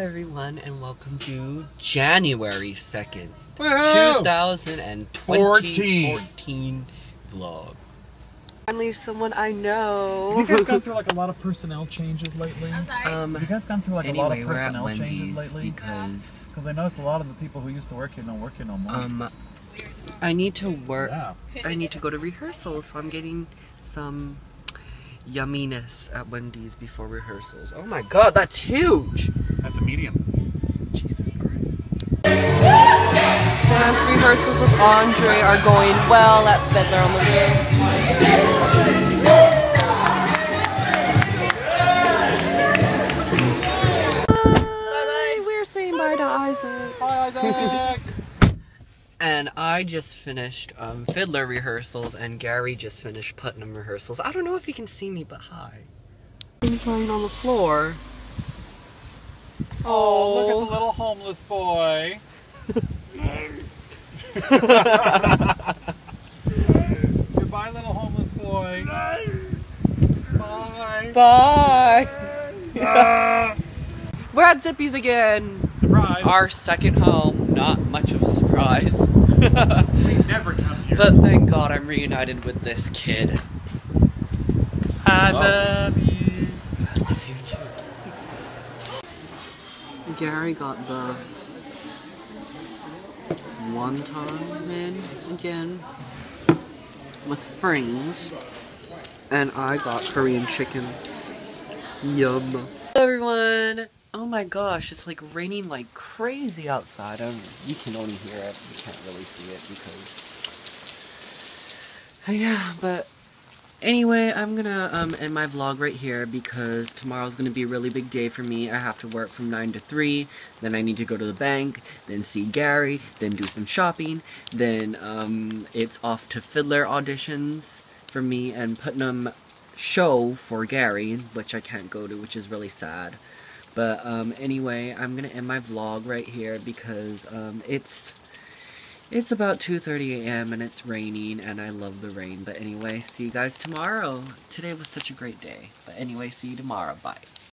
everyone, and welcome to January 2nd, 2014 vlog. Finally, someone I know. Have you guys gone through like a lot of personnel changes lately? Have you guys gone through like a lot of personnel changes lately? Because I noticed a lot of the people who used to work here don't work here no more. I need to work. Yeah. I need to go to rehearsals, so I'm getting some yumminess at Wendy's before rehearsals. Oh my god, that's huge! That's a medium. Jesus Christ. Dance rehearsals with Andre are going well at Fiddler On The Roof. Bye! We're saying bye to Isaac. Bye, Isaac! And I just finished Fiddler rehearsals, and Gary just finished Putnam rehearsals. I don't know if you can see me, but hi. He's lying on the floor. Oh, look at the little homeless boy. Goodbye, little homeless boy. Bye. Bye. Yeah. We're at Zippy's again. Surprise. Our second home. Not much of a surprise. We never come here. But thank God I'm reunited with this kid. I love you. I love you too. Gary got the wonton in again with fringe, and I got Korean chicken. Yum. Hello everyone. Oh my gosh, it's like raining like crazy outside. You can only hear it, you can't really see it because... Yeah, but anyway, I'm gonna end my vlog right here because tomorrow's gonna be a really big day for me. I have to work from 9 to 3, then I need to go to the bank, then see Gary, then do some shopping, then it's off to Fiddler auditions for me and Putnam show for Gary, which I can't go to, which is really sad. But anyway, I'm gonna end my vlog right here because it's about 2:30 a.m. and it's raining, and I love the rain. But anyway, see you guys tomorrow. Today was such a great day. But anyway, see you tomorrow. Bye.